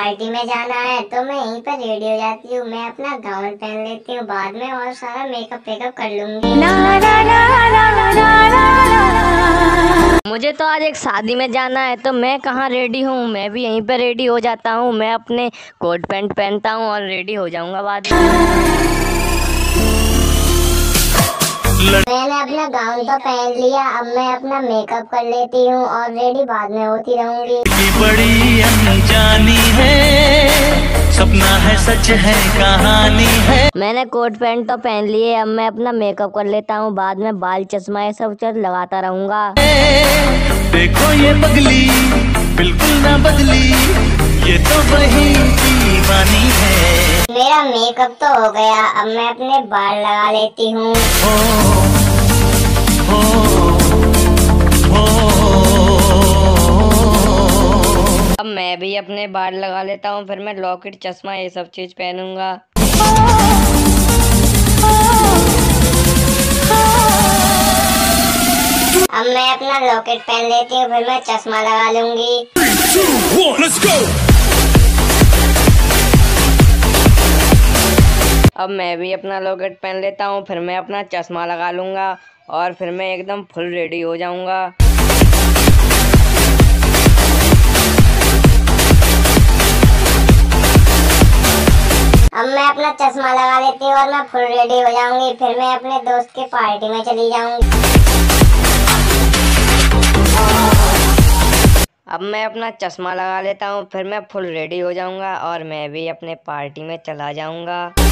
Party में जाना है तो मैं यहीं पर रेडी हो जाती हूँ। मैं अपना गाउन पहन लेती हूँ, बाद में और सारा मेकअप पेकअप कर लूँगी। मुझे तो आज एक शादी में जाना है तो मैं कहाँ रेडी हूँ, मैं भी यहीं पर रेडी हो जाता हूँ। मैं अपने कोट पैंट पहनता हूँ और रेडी हो जाऊँगा बाद में। मैंने अपना गाउन तो पहन लिया, अब मैं अपना मेकअप कर लेती हूँ और रेडी बाद में होती रहूँगी। बड़ी अनजानी है, सपना है, सच है, कहानी है। मैंने कोट पैंट तो पहन लिए, अब मैं अपना मेकअप कर लेता हूँ, बाद में बाल चश्मा ये सब चल लगाता रहूँगा। देखो ये पगली बिल्कुल ना बदली, ये तो वही दीवानी है। मेरा मेकअप तो हो गया, अब मैं अपने बाल लगा लेती हूँ। अब मैं भी अपने बाल लगा लेता हूँ, फिर मैं लॉकेट चश्मा ये सब चीज पहनूंगा। अब मैं अपना लॉकेट पहन लेती हूँ, फिर मैं चश्मा लगा लूंगी। 3, 2, 1, let's go! अब मैं भी अपना लॉकेट पहन लेता हूँ, फिर मैं अपना चश्मा लगा लूँगा और फिर मैं एकदम फुल रेडी हो जाऊँगा। अब मैं अपना चश्मा लगा लेती हूँ और मैं फुल रेडी हो जाऊँगी, फिर मैं अपने दोस्त की पार्टी में चली जाऊँगी। अब मैं अपना चश्मा लगा लेता हूँ, फिर मैं फुल रेडी हो जाऊँगा और मैं भी अपने पार्टी में चला जाऊँगा।